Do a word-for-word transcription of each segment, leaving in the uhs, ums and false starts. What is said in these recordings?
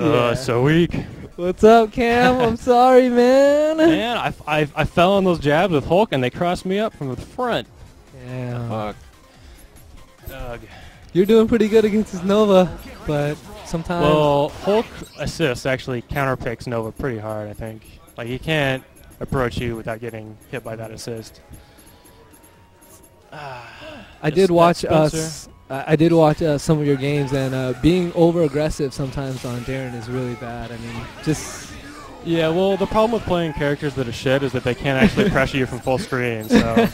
Yeah. Uh, so weak. What's up, Cam? I'm sorry, man. Man, I, I, I fell on those jabs with Hulk, and they crossed me up from the front. Yeah. Fuck. Doug. You're doing pretty good against his Nova, but sometimes... Well, Hulk assists actually counterpicks Nova pretty hard, I think. Like, he can't approach you without getting hit by that assist. Uh, I did watch us... I did watch uh, some of your games, and uh, being over-aggressive sometimes on Darren is really bad. I mean, just... Yeah, well, the problem with playing characters that are shit is that they can't actually pressure you from full screen, so...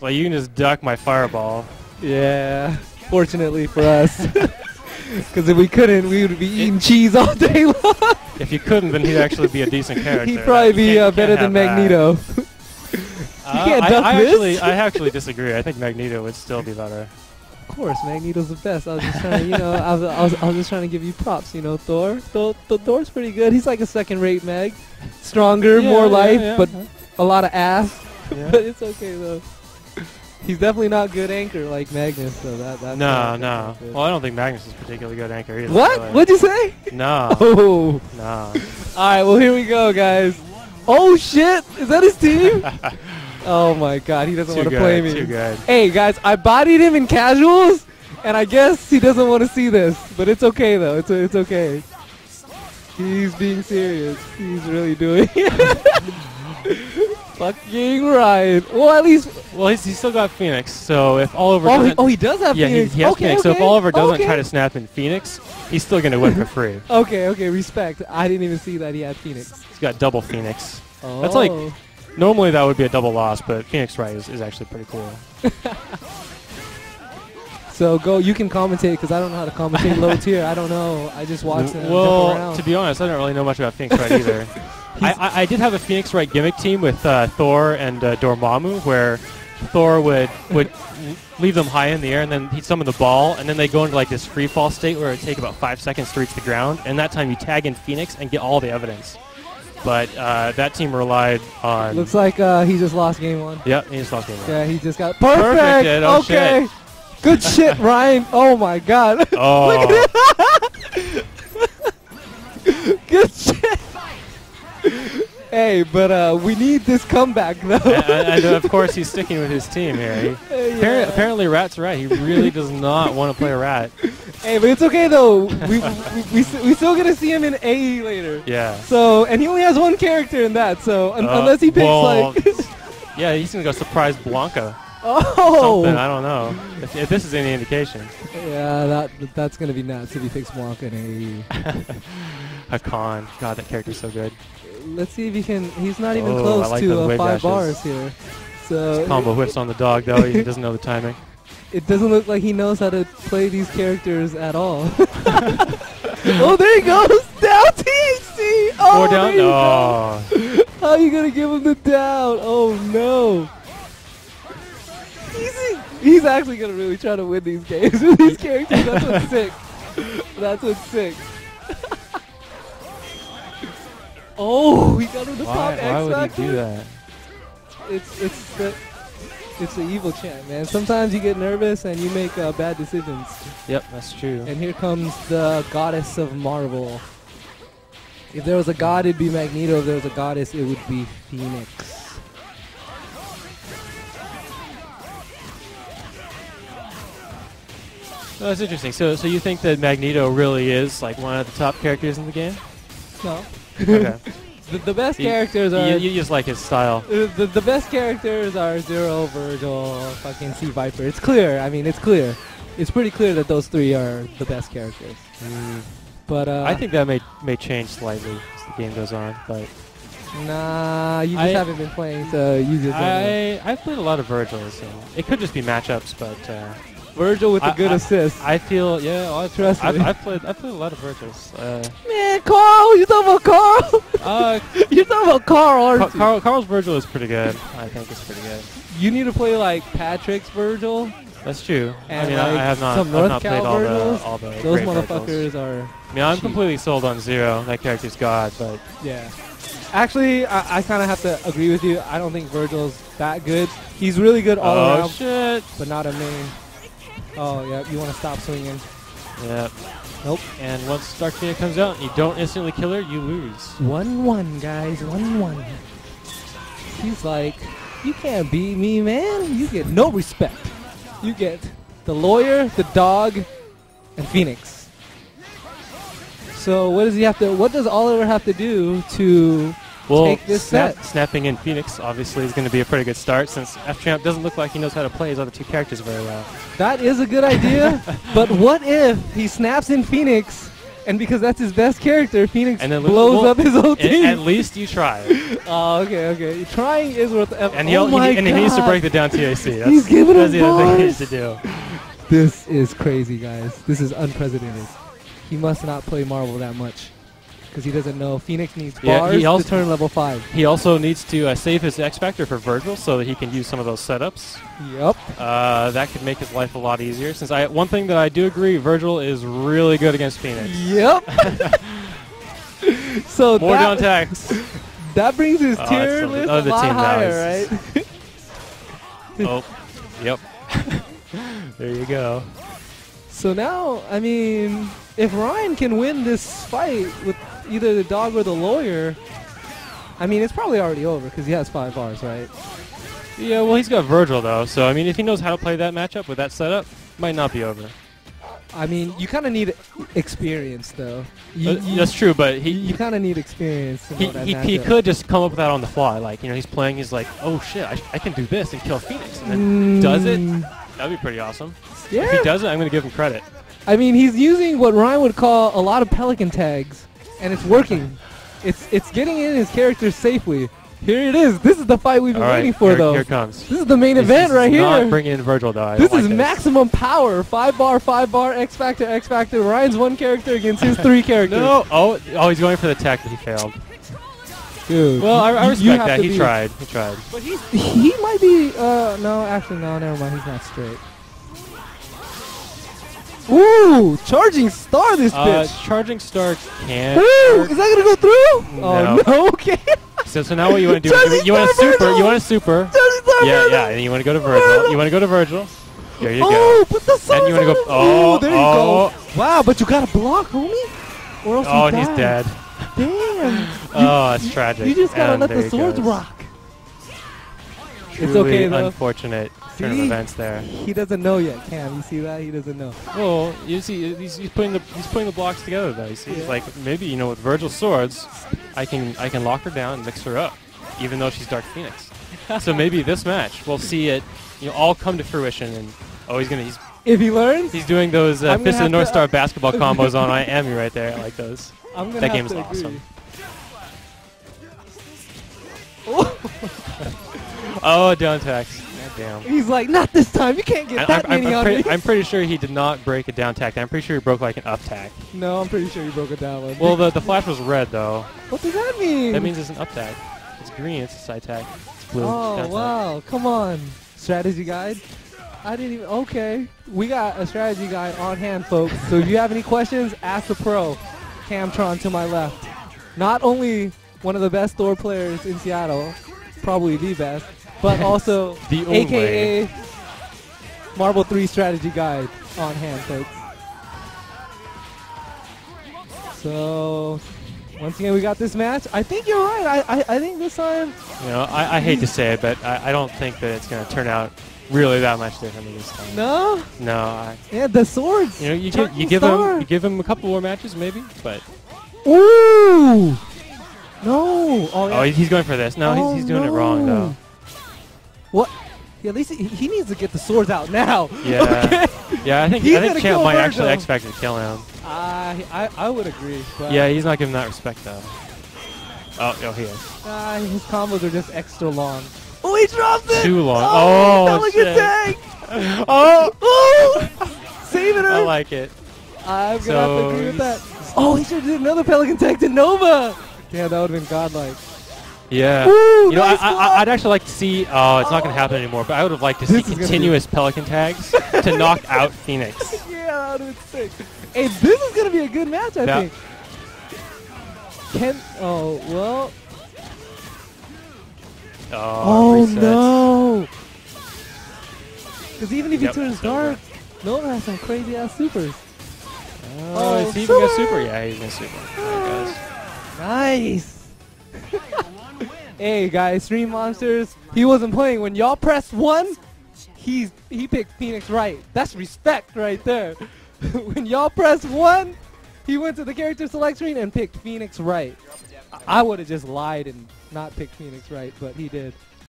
Like, you can just duck my fireball. Yeah, fortunately for us. Because if we couldn't, we would be eating it, cheese all day long. If you couldn't, then he'd actually be a decent character. He'd probably be uh, better than Magneto. You uh, can't duck I, I this? Actually, I actually disagree. I think Magneto would still be better. Of course, Magneto's the best. I was just trying to, you know, I was, I was, I was just trying to give you props, you know, Thor. Thor, Thor's pretty good. He's like a second-rate Mag, stronger, yeah, more yeah, life, yeah, but huh? a lot of ass. Yeah. But it's okay though. He's definitely not good anchor like Magnus, though. That, that no, no. Good. Well, I don't think Magnus is particularly good anchor either. What? Really. What'd you say? No. Oh. No. All right. Well, here we go, guys. Oh shit! Is that his team? Oh my god, he doesn't want to play me. Too good. Hey guys, I bodied him in casuals, and I guess he doesn't want to see this. But it's okay though, it's, it's okay. He's being serious. He's really doing it. Fucking Ryan. Well, at least... Well, he's, he's still got Phoenix, so if Oliver oh, doesn't... He, oh, he does have yeah, Phoenix. Yeah, he, he has okay, Phoenix, okay. So if Oliver doesn't okay. try to snap in Phoenix, he's still going to win for free. Okay, okay, respect. I didn't even see that he had Phoenix. He's got double Phoenix. Oh. That's like... Normally that would be a double loss, but Phoenix Wright is, is actually pretty cool. So go, you can commentate because I don't know how to commentate low tier. I don't know. I just watch them. Well, to be honest, I don't really know much about Phoenix Wright either. I, I, I did have a Phoenix Wright gimmick team with uh, Thor and uh, Dormammu, where Thor would would leave them high in the air and then he'd summon the ball, and then they go into like this free fall state where it would take about five seconds to reach the ground, and that time you tag in Phoenix and get all the evidence. But uh, that team relied on... Looks like uh, he just lost game one. Yep, he just lost game one. Yeah, he just got... Perfect! Perfect it, oh okay. Shit. Good shit, Ryan. Oh, my God. Oh. Look at it. Good shit. Hey, but uh, we need this comeback, though. And, and of course, he's sticking with his team here. He, yeah. apparently, apparently, Rat's right. He really does not want to play Rat. Hey, but it's okay, though. We, we, we, we still going to see him in A E later. Yeah. So, and he only has one character in that, so un uh, unless he picks, well, like... Yeah, he's going to go surprise Blanca. Oh! Something, I don't know. If, if this is any indication. Yeah, that that's going to be nuts if he picks Blanca in A E. Hakan. God, that character's so good. Let's see if he can... He's not even oh, close like to uh, five dashes. Bars here. So his combo whips on the dog, though. He doesn't know the timing. It doesn't look like he knows how to play these characters at all. Oh, there he goes! Down T H C! Oh, More down? No. How are you going to give him the down? Oh, no. He's, he's actually going to really try to win these games with these characters. That's what's sick. That's what's sick. Oh, he got him to pop X-Factor. Why would he do that? It's it's the it's the evil chant, man. Sometimes you get nervous and you make uh, bad decisions. Yep, that's true. And here comes the goddess of Marvel. If there was a god, it'd be Magneto. If there was a goddess, it would be Phoenix. Oh, that's interesting. So, so you think that Magneto really is like one of the top characters in the game? No. Okay. the, the best you, characters are... You, you just like his style. Uh, the, the best characters are Zero, Vergil, fucking C-Viper. It's clear. I mean, it's clear. It's pretty clear that those three are the best characters. Mm. But uh, I think that may may change slightly as the game goes on. But nah, you just I, haven't been playing, so you just... I, I've played a lot of Vergil, so... It could just be matchups, but... Uh, Vergil with I, a good I, assist. I feel, yeah, I trust I've, I've played. I played a lot of Vergils. Uh, Man, Carl, you talking about Carl? Uh, you talking about Carl, aren't Ca you? Carl, Carl's Vergil is pretty good. I think it's pretty good. You need to play like Patrick's Vergil. That's true. And I mean, like I have not, some North I've not Cal played all the, all the Those great motherfuckers Vergils. Are. I mean, I'm cheap. completely sold on Zero. That character's god, but yeah. Actually, I, I kind of have to agree with you. I don't think Vergil's that good. He's really good all oh, around. Shit. But not a main. Oh, yeah, you want to stop swinging. Yeah. Nope. And once Dark Phoenix comes out and you don't instantly kill her, you lose. one one, guys. one one. He's like, you can't beat me, man. You get no respect. You get the lawyer, the dog, and Phoenix. So what does he have to? What does Oliver have to do to well, take this snap, set? Snapping in Phoenix obviously is going to be a pretty good start since F-Champ doesn't look like he knows how to play his other two characters very well. That is a good idea, but what if he snaps in Phoenix, and because that's his best character, Phoenix and then blows up his whole team? At least you try. Oh, okay, okay. Trying is worth effort. And, oh he, and he needs to break the down T A C. That's, He's giving that's him the other thing he needs to do. This is crazy, guys. This is unprecedented. He must not play Marvel that much because he doesn't know Phoenix needs yeah, bars he also to turn level five. He also needs to uh, save his X-Factor for Vergil so that he can use some of those setups. Yep. Uh, that could make his life a lot easier since I one thing that I do agree, Vergil is really good against Phoenix. Yep. So more down attacks. That brings his oh, tier list a lot higher, right? Oh, yep. There you go. So now, I mean, if Ryan can win this fight with either the dog or the lawyer, I mean, it's probably already over because he has five bars, right? Yeah, well, he's got Vergil, though. So, I mean, if he knows how to play that matchup with that setup, it might not be over. I mean, you kind of need experience, though. You, uh, you, that's true, but he... You kind of need experience. To he, know that he, he could just come up with that on the fly. Like, you know, he's playing, he's like, oh, shit, I, I can do this and kill Phoenix. And then mm. does it? That'd be pretty awesome. Yeah. If he doesn't, I'm going to give him credit. I mean, he's using what Ryan would call a lot of Pelican tags, and it's working. It's it's getting in his character safely. Here it is. This is the fight we've been right, waiting for, here, though. Here it comes. This is the main this event right here. Not bring in Vergil, though. I this is like maximum this. power. Five bar, five bar, X Factor, X Factor. Ryan's one character against his three characters. No. Oh, oh, he's going for the T A C, but he failed. Dude. Well, I, I respect that. He tried. He tried. But he's, he might be. Uh, no, actually, no, never mind. He's not straight. Ooh, charging star this uh, bitch. Charging star can't. Ooh, is that gonna go through? No. Oh no, okay. so so now what you wanna do is you want a super, Vergil. you want a super. Charging star yeah, Vergil. yeah, and you wanna go to Vergil. Vergil. You wanna go to Vergil. There you oh, go. Oh, put the sun. And you wanna go Oh, Ooh, there you oh. go. Wow, but you gotta block, homie. Or else oh, he dies. He's dead. Damn. you, oh, it's tragic. You just gotta and let the swords goes. rock. Truly it's okay though. Unfortunate. He, events there. He doesn't know yet, Cam. You see that? He doesn't know. Well, you see, he's, he's putting the he's putting the blocks together though. You see, yeah. He's like maybe you know with Vergil's swords, I can I can lock her down and mix her up, even though she's Dark Phoenix. So maybe this match we'll see it, you know, all come to fruition. And oh, he's gonna he's if he learns he's doing those uh, Fist of the North Star basketball combos on Ammy right there. I like those. I'm gonna that game is awesome. Oh, down tax. Damn. He's like, not this time. You can't get I, that I'm, many I'm on me. I'm pretty sure he did not break a down tack. I'm pretty sure he broke like an up tack. No, I'm pretty sure he broke a down one. Well, the, the flash was red, though. What does that mean? That means it's an up tack. It's green. It's a side tack. It's blue. Oh, wow. Come on. Strategy guide? I didn't even... Okay. We got a strategy guide on hand, folks. So if you have any questions, ask the pro. Camtron to my left. Not only one of the best Thor players in Seattle, probably the best, but also the A K A only. Marvel three strategy guide on hand, folks. So once again, we got this match. I think you're right. I, I, I think this time... You know, I, I hate to say it, but I, I don't think that it's going to turn out really that much differently this time. No? No. I, yeah, the swords. You know, you, get, you, give him, you give him a couple more matches, maybe, but... Ooh! No! Oh, yeah. Oh he's going for this. No, oh, he's, he's doing no. it wrong, though. What? Yeah, at least he, he needs to get the swords out now. Yeah, okay. yeah. I think he's I think Champ might Virgo. actually X Factor to kill him. Uh, he, I I would agree. But yeah, he's not giving that respect though. Oh, oh, he is. Uh, his combos are just extra long. Oh, he dropped it. Too long. Oh, oh shit. Tank. oh, oh, saving her. I like it. I'm so gonna have to agree with that. Oh, he should do another Pelican tank to Nova. Yeah, that would've been godlike. Yeah, Ooh, you know, nice I, I, I'd actually like to see, oh, it's oh. not going to happen anymore, but I would have liked to this see continuous Pelican tags to knock out Phoenix. Yeah, that would sick. Hey, this is going to be a good match, I yeah. think. Can, oh, well. Oh, oh no. Because even if yep, he turns dark, Nova has some crazy-ass supers. Oh, oh is he even gonna super? Yeah, he's gonna super. There he goes. Nice. Hey guys, Stream Monsters. He wasn't playing when y'all pressed one. He's he picked Phoenix Wright. That's respect right there. When y'all pressed one, he went to the character select screen and picked Phoenix Wright. I would have just lied and not picked Phoenix Wright, but he did.